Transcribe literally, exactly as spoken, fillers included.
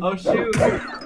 Oh shoot!